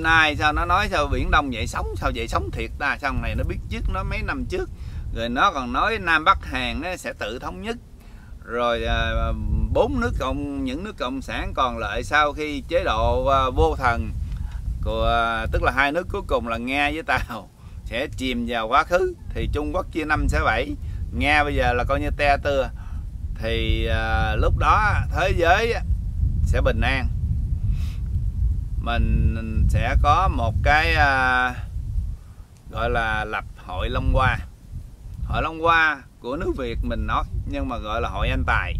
Hôm nay sao nó nói sao Biển Đông dậy sóng, sao dậy sóng thiệt ta, sao này nó biết trước nó mấy năm trước. Rồi nó còn nói Nam Bắc Hàn nó sẽ tự thống nhất. Rồi bốn nước những nước cộng sản còn lại sau khi chế độ vô thần của, tức là hai nước cuối cùng là Nga với Tàu, sẽ chìm vào quá khứ. Thì Trung Quốc chia 5 sẽ 7, Nga bây giờ là coi như te tưa. Thì lúc đó thế giới sẽ bình an, mình sẽ có một cái gọi là lập hội Long Hoa. Hội Long Hoa của nước Việt mình nói, nhưng mà gọi là hội Anh Tài.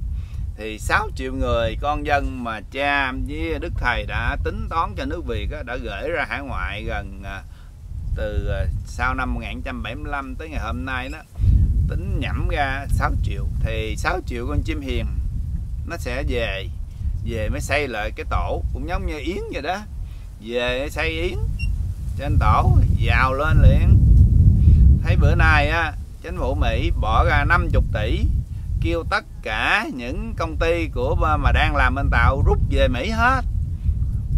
Thì 6 triệu người con dân mà cha với Đức Thầy đã tính toán cho nước Việt đã gửi ra hải ngoại gần từ sau năm 1975 tới ngày hôm nay đó, tính nhẩm ra 6 triệu. Thì 6 triệu con chim hiền nó sẽ về mới xây lại cái tổ, cũng giống như Yến vậy đó, về xây Yến trên tổ giàu lên liền. Thấy bữa nay á, chính phủ Mỹ bỏ ra 50 tỷ kêu tất cả những công ty của mà đang làm bên Tàu rút về Mỹ hết,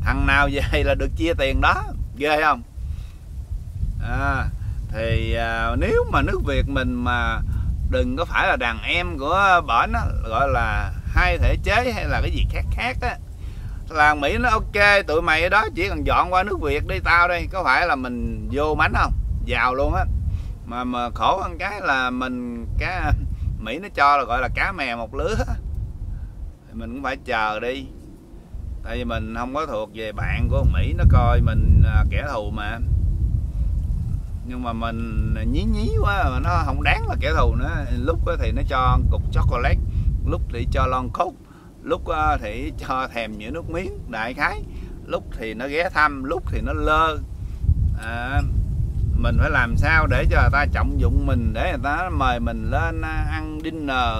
thằng nào về là được chia tiền đó, ghê không? Thì nếu mà nước Việt mình mà đừng có phải là đàn em của bển, gọi là hai thể chế hay là cái gì khác khác á, là Mỹ nó ok tụi mày ở đó chỉ cần dọn qua nước Việt đi, tao đây, có phải là mình vô mánh không, giàu luôn á. Mà khổ hơn cái là mình cá Mỹ nó cho là gọi là cá mè một lứa, thì mình cũng phải chờ đi, tại vì mình không có thuộc về bạn của Mỹ, nó coi mình kẻ thù mà. Nhưng mà mình nhí quá mà nó không đáng là kẻ thù nữa. Lúc thì nó cho cục chocolate, lúc thì cho lon cốt, lúc thì cho thèm nhựa nước miếng đại khái, lúc thì nó ghé thăm, lúc thì nó lơ. Mình phải làm sao để cho người ta trọng dụng mình, để người ta mời mình lên ăn dinner,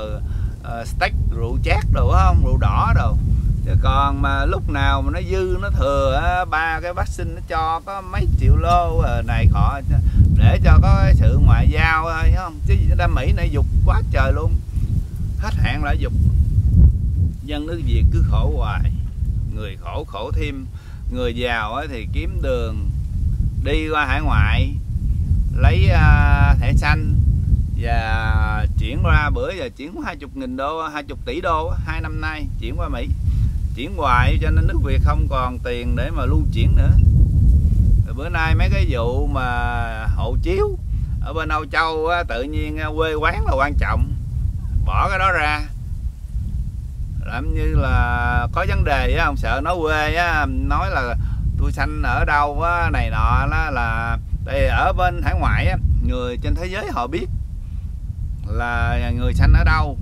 steak, rượu chát đồ phải không, rượu đỏ đồ. Chứ còn mà lúc nào mà nó dư nó thừa ba cái vaccine nó cho có mấy triệu lô này họ để cho có cái sự ngoại giao thôi không. Chứ ra Mỹ này dục quá trời luôn, hết hạn lại dục. Dân nước Việt cứ khổ hoài, người khổ khổ thêm, người giàu thì kiếm đường đi qua hải ngoại lấy thẻ xanh và chuyển qua, bữa giờ chuyển 20.000 đô, 20 tỷ đô 2 năm nay chuyển qua Mỹ, chuyển hoài cho nên nước Việt không còn tiền để mà lưu chuyển nữa. Rồi bữa nay mấy cái vụ mà hộ chiếu ở bên Âu Châu tự nhiên quê quán là quan trọng, bỏ cái đó ra làm như là có vấn đề á, không sợ nói quê á, nói là tôi sanh ở đâu á, này nọ đó, là đây ở bên hải ngoại á, người trên thế giới họ biết là người sanh ở đâu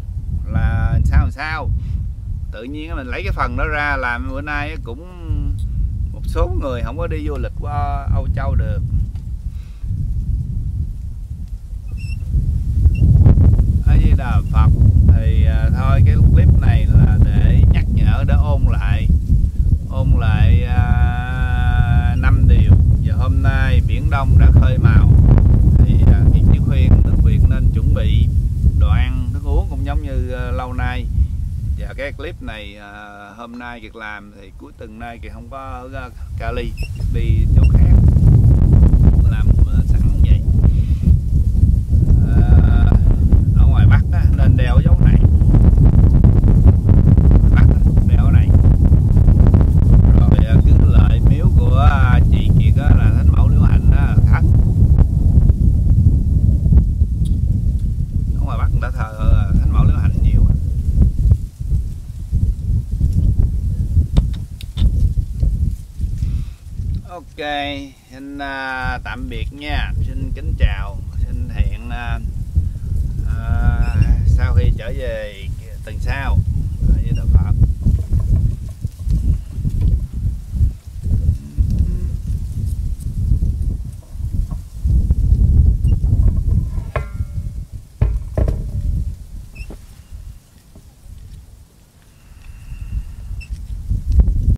là sao làm sao. Tự nhiên mình lấy cái phần đó ra làm, bữa nay cũng một số người không có đi du lịch qua Âu Châu được. A Di Đà Phật. Thì thôi cái clip này là để nhắc nhở, để ôn lại 5 điều. Giờ hôm nay Biển Đông đã khơi mào, thì Kiệt Chí khuyên nước Việt nên chuẩn bị đồ ăn thức uống cũng giống như lâu nay. Và cái clip này hôm nay Kiệt làm thì cuối tuần nay Kiệt không có ra Cali, đi chỗ khác làm sẵn vậy. Ở ngoài Bắc đó, nên đeo dấu này, Bắc đeo này. Rồi cứ lợi miếu của chị Kiệt đó là Thánh Mẫu Liễu Hạnh đó, thánh. Ở ngoài Bắc người ta thờ Thánh Mẫu Liễu Hạnh nhiều. Ok, xin tạm biệt nha, xin kính chào, xin hẹn sau khi trở về